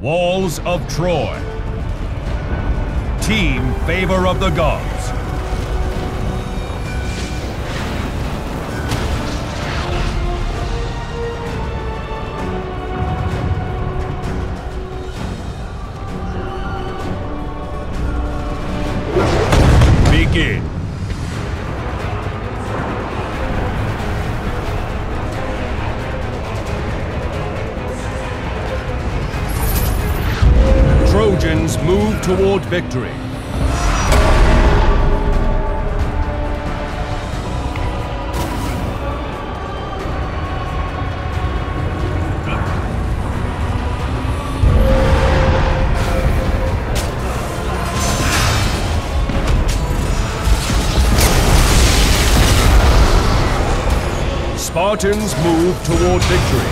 Walls of Troy. Team Favor of the Gods. Begin. Trojans move toward victory. Spartans move toward victory.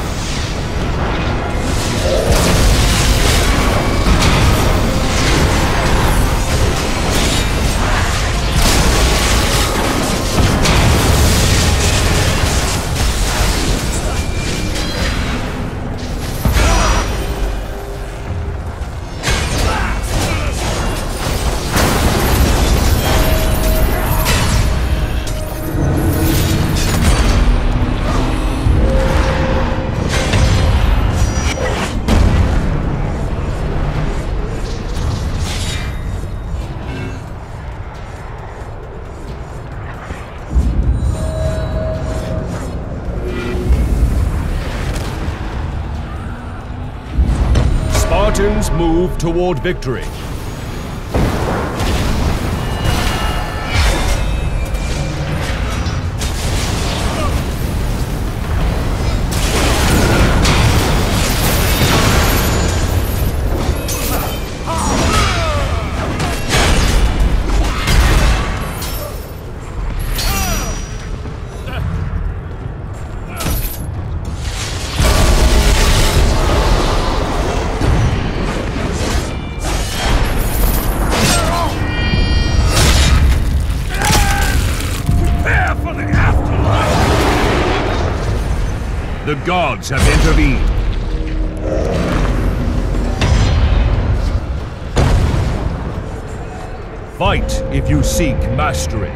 Spartans move toward victory. The gods have intervened. Fight if you seek mastery.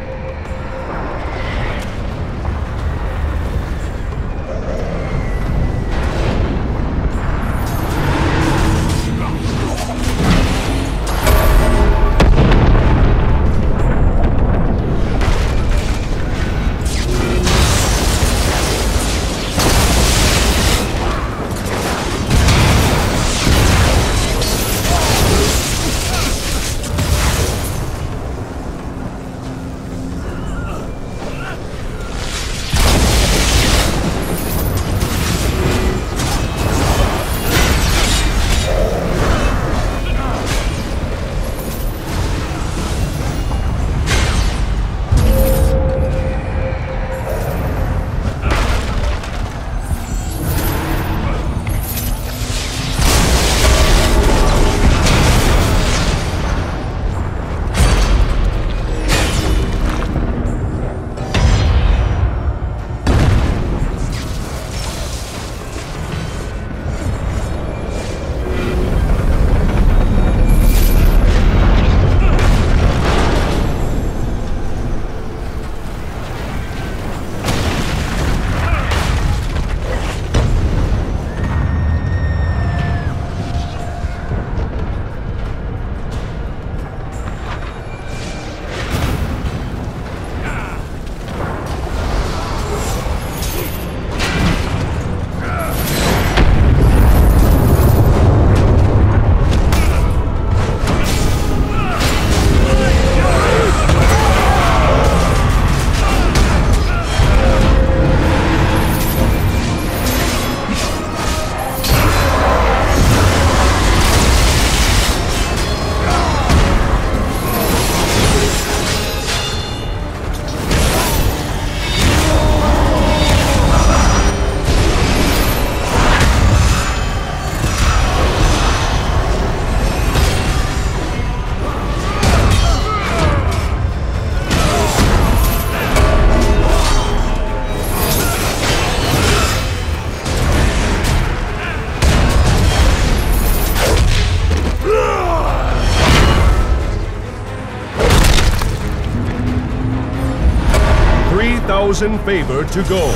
1,000 favored to go.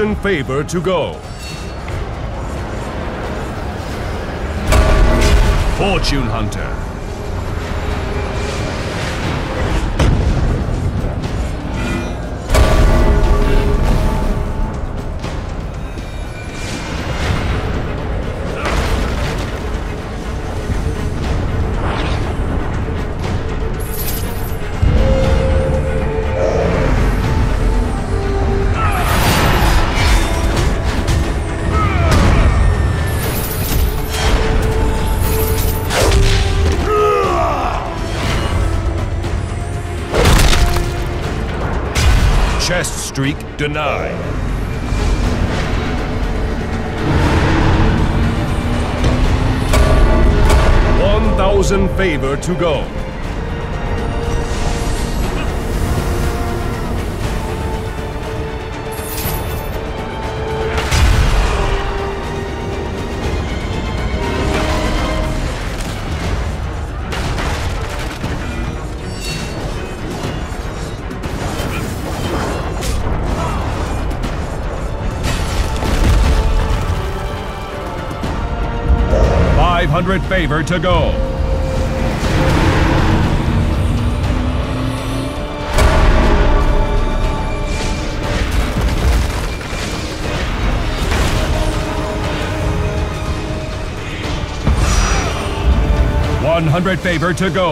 In favor to go. Fortune Hunter. Chest streak denied. One 1,000 favor to go. Favor to go. $100 favor to go.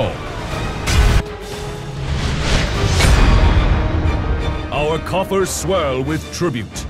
Our coffers swirl with tribute.